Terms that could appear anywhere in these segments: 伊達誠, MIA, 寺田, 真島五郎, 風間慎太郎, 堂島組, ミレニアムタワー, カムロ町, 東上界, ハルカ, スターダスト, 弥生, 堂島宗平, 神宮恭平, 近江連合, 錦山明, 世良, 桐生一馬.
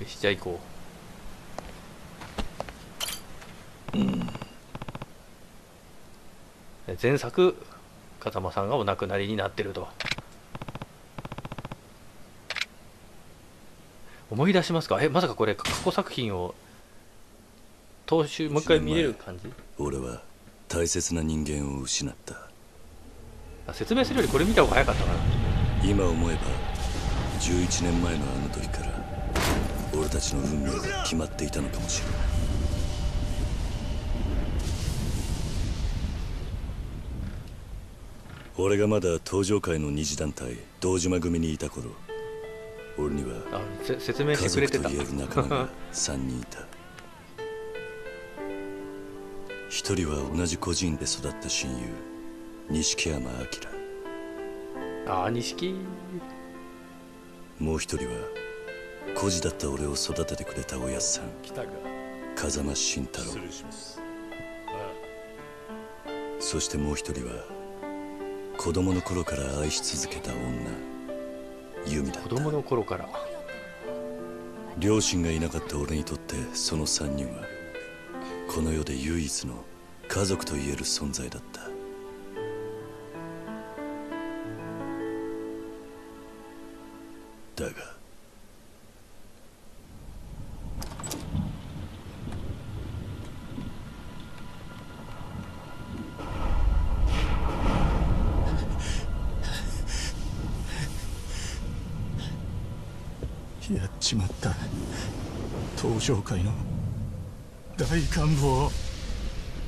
よし、じゃあ行こう。前作風間さんがお亡くなりになってると思い出しますか。え、まさかこれ過去作品を踏襲、もう一回見れる感じ。俺は大切な人間を失った。説明するよりこれ見た方が早かったかな。今思えば11年前のあの時から俺たちの運命が決まっていたのかもしれない。俺がまだ登場界の二次団体堂島組にいた頃、俺には説明してくれてた家族と言える仲間が3人いた。一人は同じ孤児院で育った親友、錦山明。ああ、錦。もう一人は孤児だった俺を育ててくれたおやっさん、風間慎太郎。そしてもう一人は子供の頃から愛し続けた女、由美だった。子供の頃から。両親がいなかった俺にとってその3人はこの世で唯一の家族と言える存在だった。だがやっちまった、東上界の大幹部を。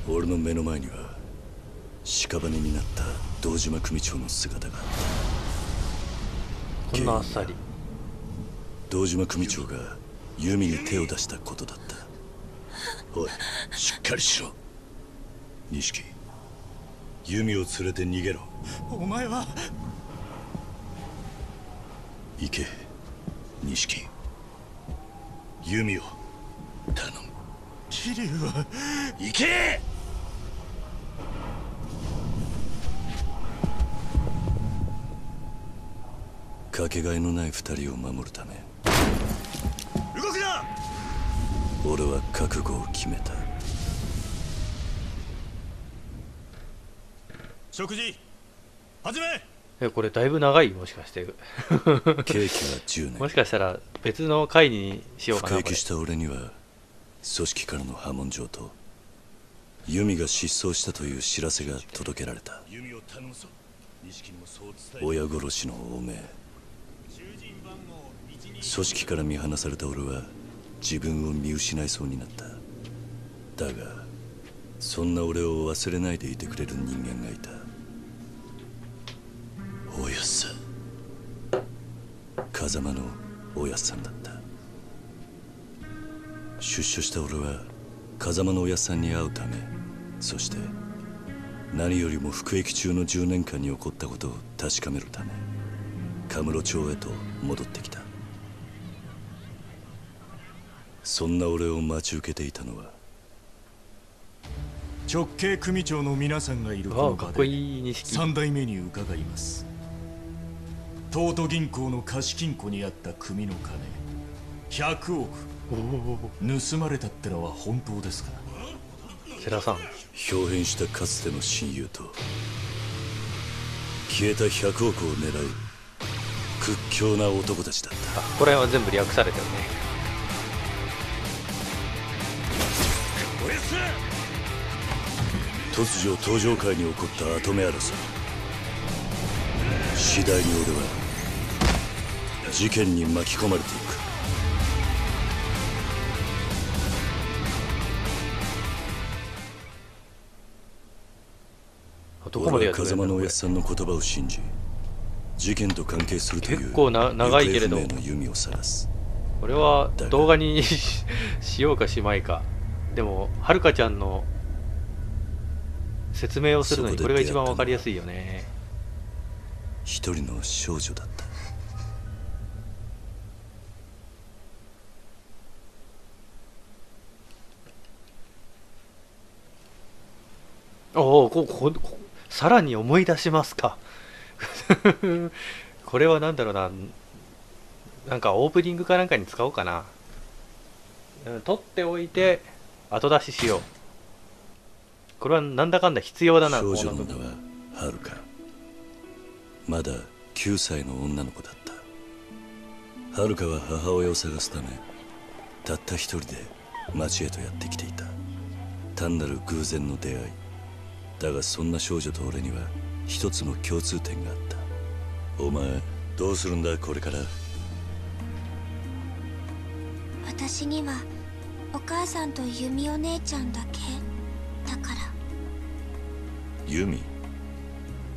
俺の目の前には屍になった堂島組長の姿があった。こんなあっさり堂島組長が弓に手を出したことだった。おい、しっかりしろ。錦、弓を連れて逃げろ。お前は行け錦、弓を頼む。桐生は行け。かけがえのない二人を守るため動くな。俺は覚悟を決めた。食事始め。これだいぶ長い、もしかして刑期は10年。もしかしたら別の回にしようかな。服役した俺には組織からの破門状と由美が失踪したという知らせが届けられた。親殺しの汚名、組織から見放された俺は自分を見失いそうになった。だがそんな俺を忘れないでいてくれる人間がいた。おやっさん、風間のおやっさんだった。出所した俺は風間のおやっさんに会うため、そして何よりも服役中の10年間に起こったことを確かめるため神室町へと戻ってきた。そんな俺を待ち受けていたのは直系組長の皆さんがいるこの場で3代目に伺います。東都銀行の貸金庫にあった組の金100億、盗まれたってのは本当ですか。世良さん、豹変したかつての親友と消えた100億を狙う屈強な男たちだった。ここら辺は全部略されてるね。突如東上界に起こった跡目争い、次第に俺は事件に巻き込まれていく。俺は風間のおやっさんの言葉を信じ、事件と関係するという結構長いけれどの弓を探す。これは動画にしようかしまいか。でもはるかちゃんの説明をするのにこれが一番わかりやすいよね。一人の少女だった。おお、さらに思い出しますか。これは何だろうな、なんかオープニングかなんかに使おうかな。取っておいて後出ししよう。これはなんだかんだ必要だな。少女の名はハルカ。まだ9歳の女の子だった。ハルカは母親を探すためたった一人で町へとやってきていた。単なる偶然の出会いだが、そんな少女と俺には一つの共通点があった。お前どうするんだこれから。私にはお母さんとユミお姉ちゃんだけだから。ユミ？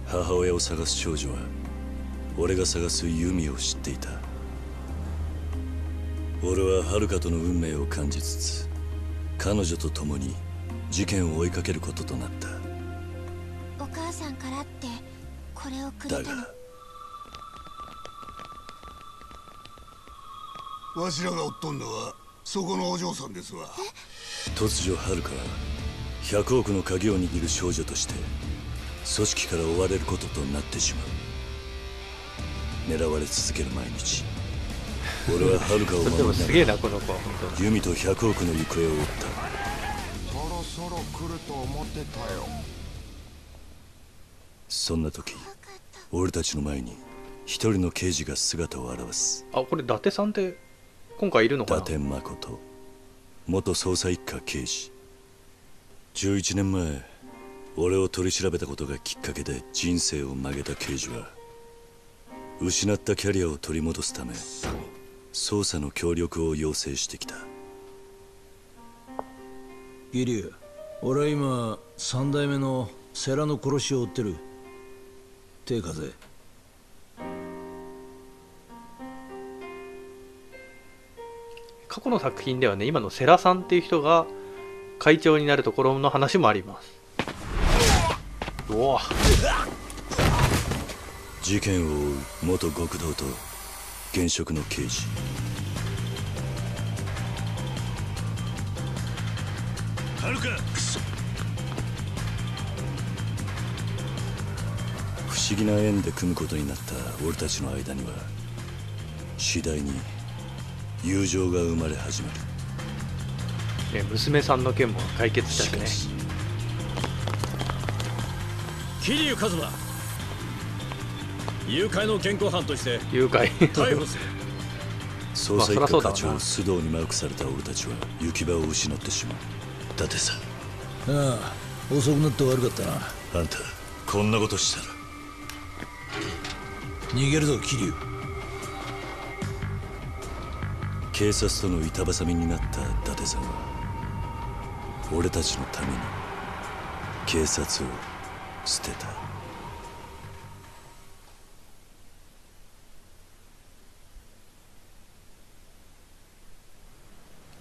母親を探す少女は俺が探すユミを知っていた。俺はハルカとの運命を感じつつ、彼女と共に事件を追いかけることとなった。お母さんからってこれをくれたの？だがわしらが追っとんのはそこのお嬢さんですわ。突如ハルカは100億の鍵を握る少女として組織から追われることとなってしまう。狙われ続ける毎日。俺はハルカを守りながらユミと100億の行方を追った。そろそろ来ると思ってたよ。そんな時俺たちの前に一人の刑事が姿を現す。あ、これ伊達さんって今回いるのかな。伊達誠、元捜査一課刑事。11年前俺を取り調べたことがきっかけで人生を曲げた刑事は、失ったキャリアを取り戻すため捜査の協力を要請してきた。ギリュウ、俺は今3代目の世良の殺しを追ってる。手風。過去の作品ではね、今の世良さんっていう人が会長になるところの話もあります。お事件を追う元極道と現職の刑事。ハルカ、くそ。不思議な縁で組むことになった俺たちの間には次第に友情が生まれ始める。娘さんの件も解決したね。桐生一馬、誘拐の現行犯として誘拐逮捕する。捜査一課課長須藤にマークされた俺たちは行き場を失ってしまう。伊達さん、ああ遅くなって悪かったな。あんたこんなことしたら逃げるぞ桐生。警察との板挟みになった伊達さんは俺たちのために警察を捨てた。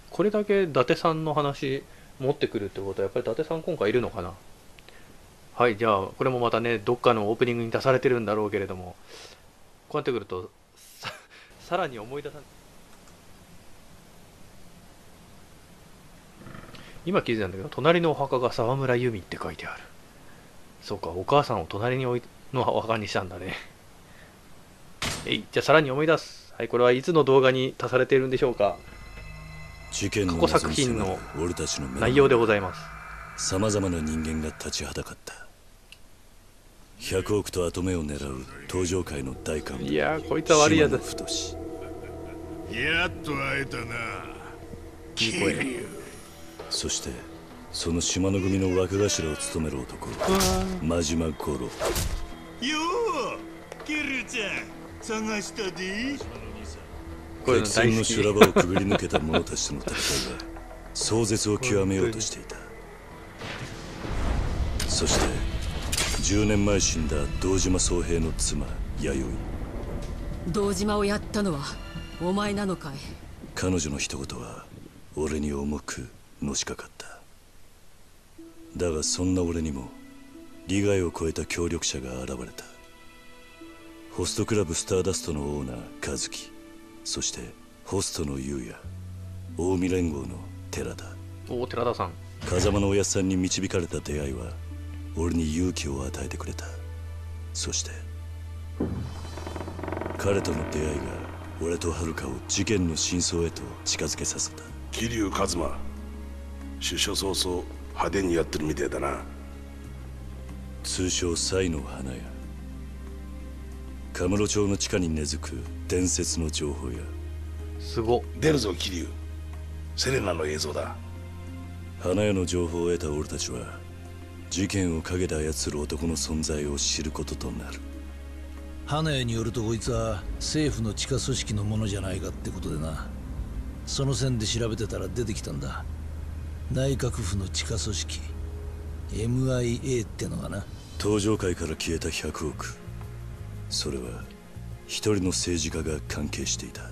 これだけ伊達さんの話持ってくるってことは、やっぱり伊達さん今回いるのかな。はい、じゃあこれもまたね、どっかのオープニングに出されてるんだろうけれども、こうやってくると さらに思い出さない。今記事なんだけど、隣のお墓が沢村由美って書いてある。そうか、お母さんを隣に置いのお墓にしたんだね。じゃあさらに思い出す。はい、これはいつの動画に足されているんでしょうか。過去作品の内容でございます。さまざまな人間が立ちはだかった。100億と跡目を狙う登場界の大幹部。いやー、こいつは悪いやつ。やっと会えたな、聞こえる。そしてその島の組の若頭を務める男、真島五郎。よう、キルちゃん、探したで。敵戦の修羅場をくぐり抜けた者たちとの戦いは壮絶を極めようとしていた。そして10年前死んだ堂島宗平の妻弥生。堂島をやったのはお前なのかい。彼女の一言は俺に重くのしかかった。だがそんな俺にも利害を超えた協力者が現れた。ホストクラブスターダストのオーナー和樹、そしてホストの優也、近江連合の寺田。お寺田さん、風間のおやさんに導かれた出会いは俺に勇気を与えてくれた。そして彼との出会いが俺とハルカを事件の真相へと近づけさせた。桐生一馬、出所早々派手にやってるみてえだな。通称才の花屋。カムロ町の地下に根付く伝説の情報屋。すごっ、出るぞ桐生。セレナの映像だ。花屋の情報を得た俺たちは事件を陰で操る男の存在を知ることとなる。花屋によるとこいつは政府の地下組織のものじゃないかってことでな。その線で調べてたら出てきたんだ。内閣府の地下組織 MIA ってのがな。登場界から消えた100億、それは一人の政治家が関係していた。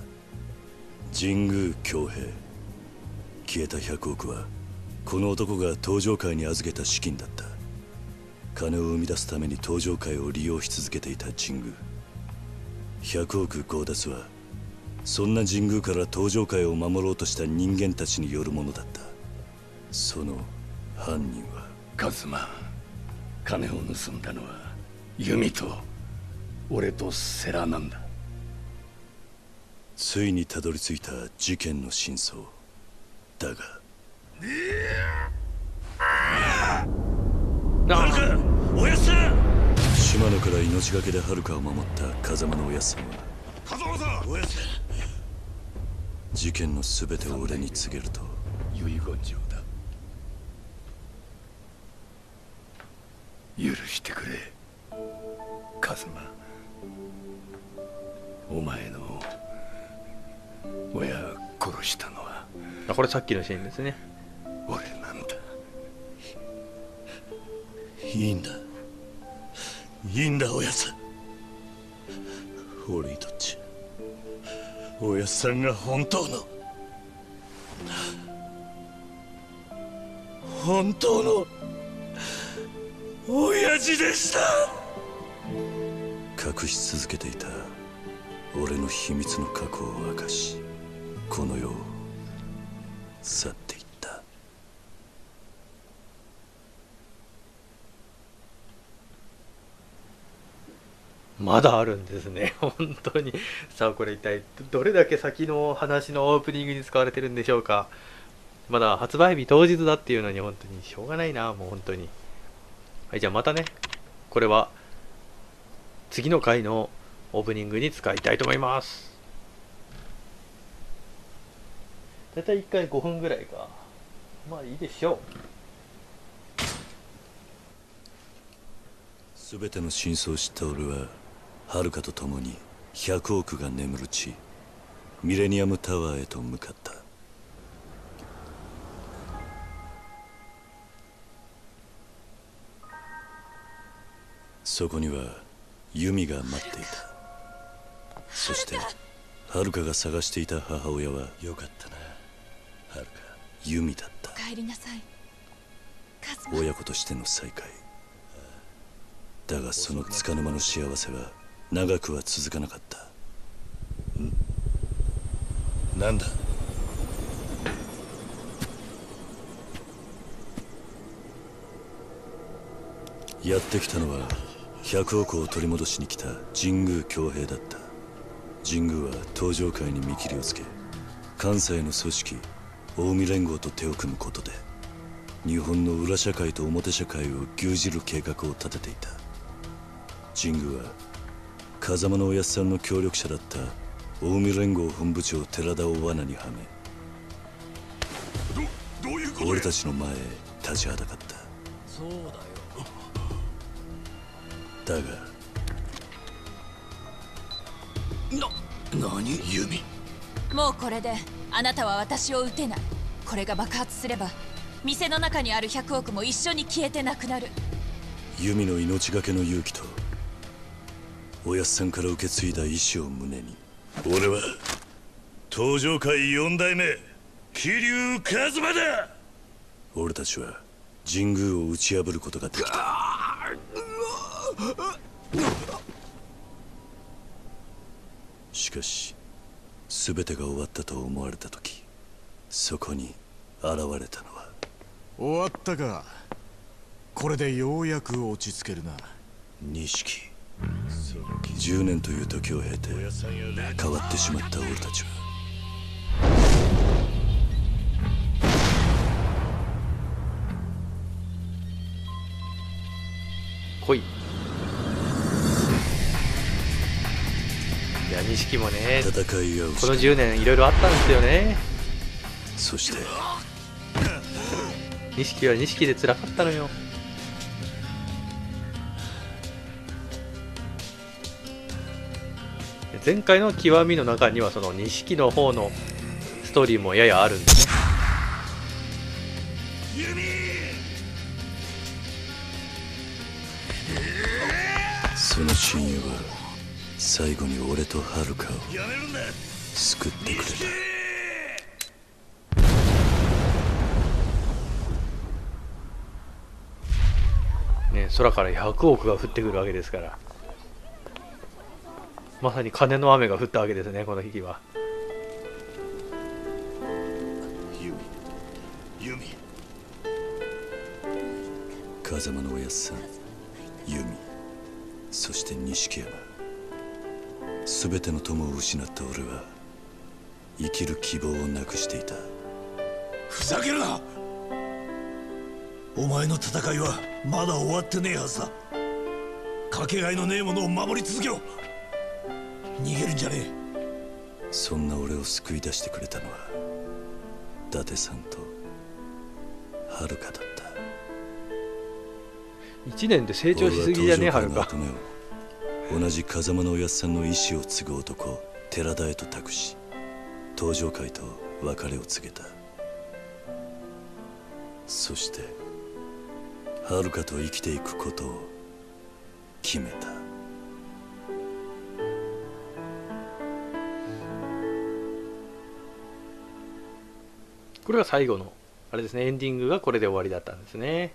神宮恭平。消えた100億はこの男が登場界に預けた資金だった。金を生み出すために登場界を利用し続けていた神宮。100億強奪はそんな神宮から登場界を守ろうとした人間たちによるものだった。その犯人は一馬。金を盗んだのは弓と俺と世良なんだ。ついにたどり着いた事件の真相だが。ハルカ、おやっさん。島野から命がけでハルカを守った風間のおやっさんは、風間さん、おやっさん、事件の全てを俺に告げると遺言状だ。許してくれ風間。お前の親殺したのは、これさっきのシーンですね。俺なんだ。いいんだ、いいんだおやっさん。俺にとっちおやっさんが本当の本当の親父でした。隠し続けていた俺の秘密の過去を明かし、この世を去っていった。まだあるんですね、本当に。さあこれ一体どれだけ先の話のオープニングに使われてるんでしょうか。まだ発売日当日だっていうのに本当にしょうがないな、もう本当に。はい、じゃあまたね、これは次の回のオープニングに使いたいと思います。だいたい1回5分ぐらいか。まあいいでしょう。すべての真相を知った俺は、ハルカと共に100億が眠る地、ミレニアムタワーへと向かった。そこにはユミが待っていた。そしてハルカが探していた母親は、よかったなハルカ、ユミだった。帰りなさいカズマ。親子としての再会だが、そのつかの間の幸せは長くは続かなかった。なんだ、やってきたのは100億を取り戻しに来た神宮恭平だった。神宮は登場界に見切りをつけ、関西の組織近江連合と手を組むことで日本の裏社会と表社会を牛耳る計画を立てていた。神宮は風間のおやっさんの協力者だった近江連合本部長寺田を罠にはめ、俺たちの前へ立ちはだかった。そうだよ。だが何弓。もうこれであなたは私を撃てない。これが爆発すれば店の中にある100億も一緒に消えてなくなる。弓の命がけの勇気とおやっさんから受け継いだ意志を胸に、俺は登場界4代目桐生一馬だ。俺たちは神宮を打ち破ることができた。しかし全てが終わったと思われた時、そこに現れたのは。終わったか、これでようやく落ち着けるな錦。10年という時を経て変わってしまった俺たちは錦もね、この10年いろいろあったんですよね。そして錦は錦で辛かったのよ。前回の極みの中にはその錦の方のストーリーもややあるんですね。その親友は最後に俺とハルカを救ってくれた。空から100億が降ってくるわけですから、まさに金の雨が降ったわけですね、この日は。ユミ、風間のおやっさん、ユミ、そして錦山、全ての友を失った俺は生きる希望をなくしていた。ふざけるな、お前の戦いはまだ終わってねえはずだ。かけがえのねえものを守り続けろ。逃げるんじゃねえ。そんな俺を救い出してくれたのは伊達さんとハルカだった。1年で成長しすぎじゃねえ、ハルカ。同じ風間のおやっさんの意志を継ぐ男寺田へと託し、登場会と別れを告げた。そしてハルカと生きていくことを決めた。これが最後のあれですね、エンディングがこれで終わりだったんですね。